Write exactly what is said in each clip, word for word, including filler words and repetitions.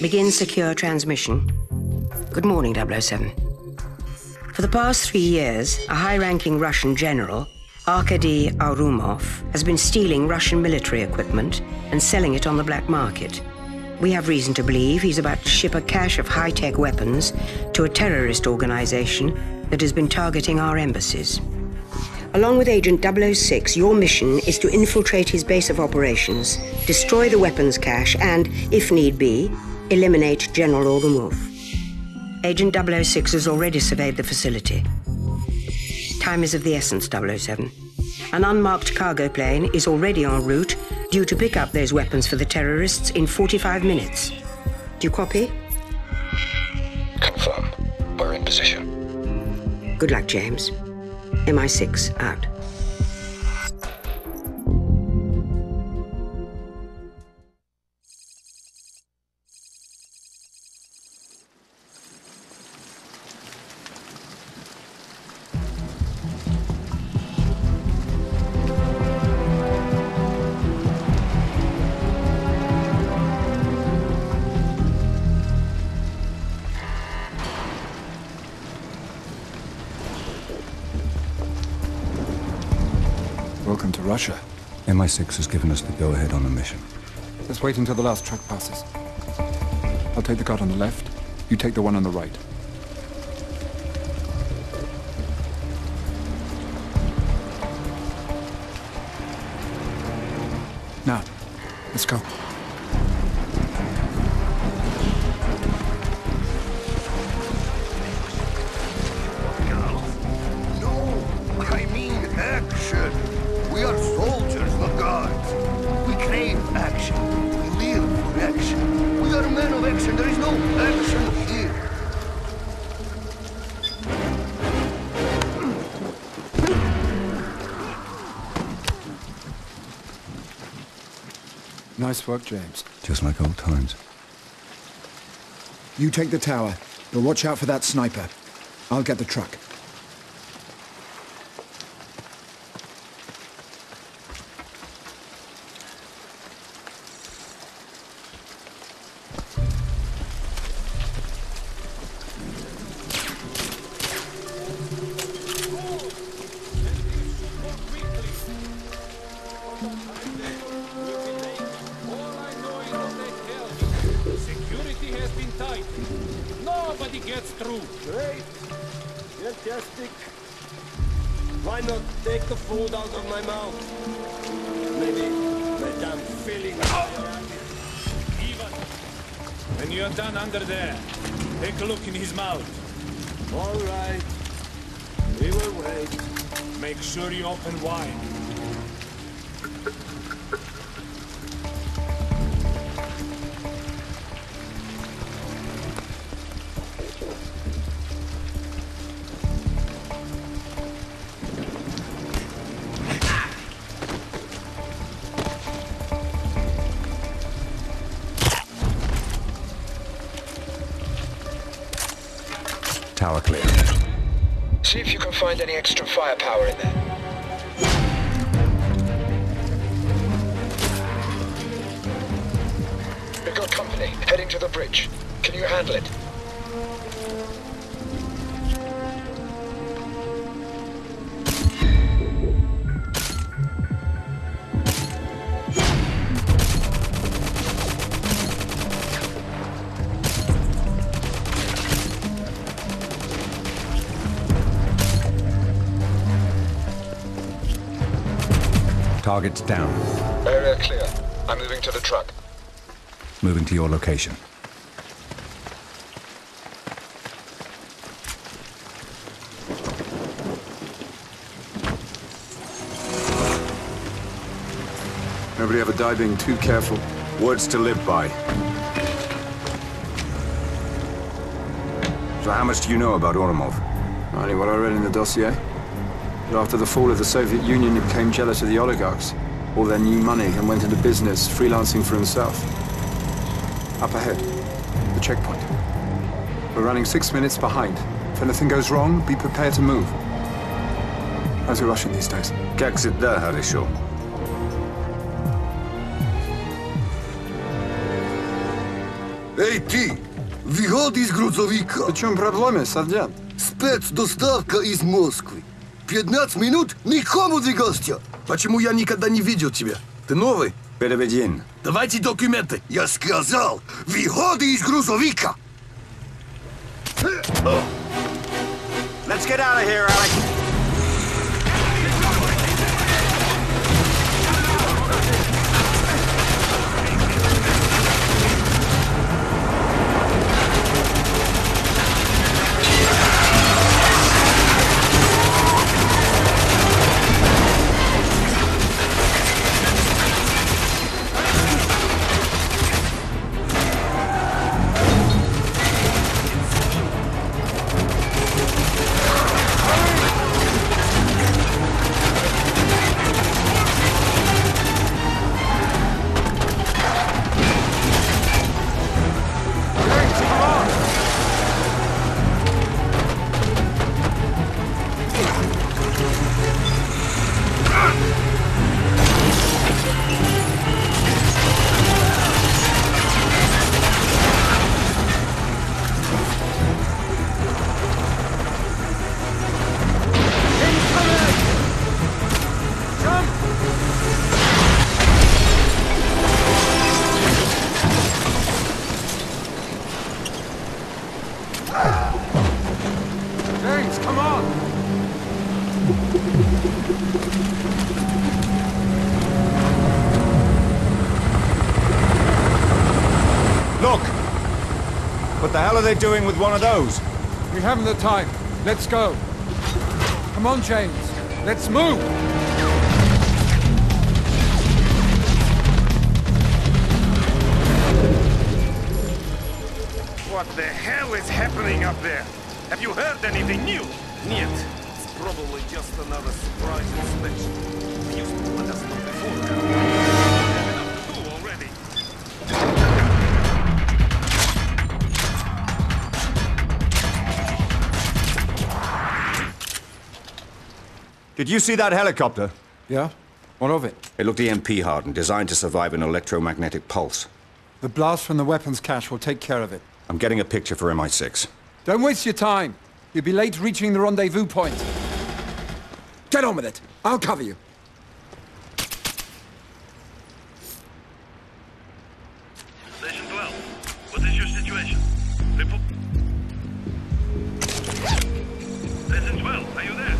Begin secure transmission. Good morning, double oh seven. For the past three years, a high-ranking Russian general, Arkady Ourumov, has been stealing Russian military equipment and selling it on the black market. We have reason to believe he's about to ship a cache of high-tech weapons to a terrorist organization that has been targeting our embassies. Along with Agent double oh six, your mission is to infiltrate his base of operations, destroy the weapons cache, and, if need be, eliminate General Orgulov. Agent double oh six has already surveyed the facility. Time is of the essence, double oh seven. An unmarked cargo plane is already en route, due to pick up those weapons for the terrorists in forty-five minutes. Do you copy? Confirm. We're in position. Good luck, James. M I six out. Welcome to Russia. M I six has given us the go-ahead on the mission. Let's wait until the last truck passes. I'll take the cart on the left, you take the one on the right. Now, let's go. Nice work, James. Just like old times. You take the tower. You'll watch out for that sniper. I'll get the truck. Nobody gets through. Great. Fantastic. Why not take the food out of my mouth? Maybe that I'm feeling even. When you're done under there, take a look in his mouth. All right. We will wait. Make sure you open wide. Tower clear. See if you can find any extra firepower in there. We've got company heading to the bridge. Can you handle it? Target's down. Area clear. I'm moving to the truck. Moving to your location. Nobody ever died being too careful. Words to live by. So how much do you know about Ourumov? Only what I read in the dossier. But after the fall of the Soviet Union, he became jealous of the oligarchs, all their new money, and went into business, freelancing for himself. Up ahead, the checkpoint. We're running six minutes behind. If anything goes wrong, be prepared to move. How's your Russian these days? Как всегда хорошо. Эй, ты! Выходи из грузовика! В чем проблема, сержант? Спецдоставка из Москвы. пятнадцать минут никому двигался! Почему я никогда не видел тебя? Ты новый? Переведен. Давайте документы! Я сказал! Выходи из грузовика! Let's get out of here, Alex! What are they doing with one of those? We haven't the time. Let's go. Come on, James. Let's move. What the hell is happening up there? Have you heard anything new? Нет. It's probably just another surprise inspection. They used to let us know before now. We have enough to do already. Did you see that helicopter? Yeah. What of it? It looked E M P-hardened, designed to survive an electromagnetic pulse. The blast from the weapons cache will take care of it. I'm getting a picture for M I six. Don't waste your time. You'll be late reaching the rendezvous point. Get on with it. I'll cover you. Station twelve. What is your situation? Report. Station twelve, are you there?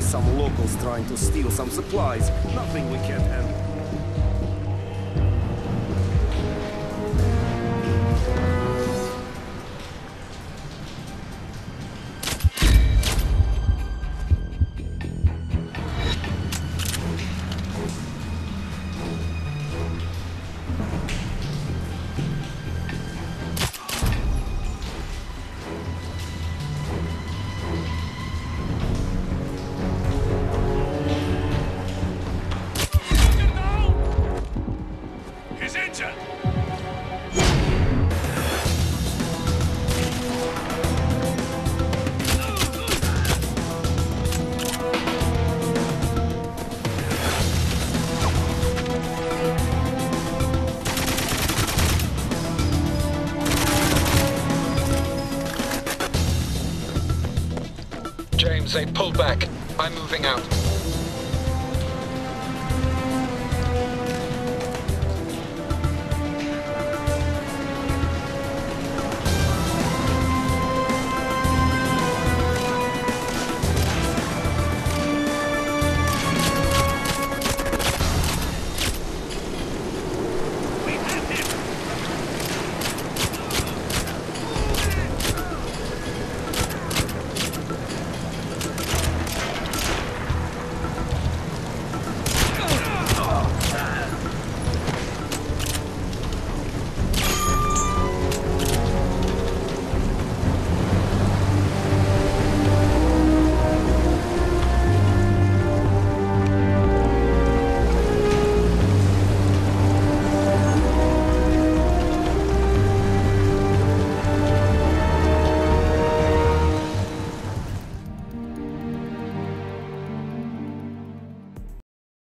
Some locals trying to steal some supplies. Nothing we can't handle. They pulled back. I'm moving out.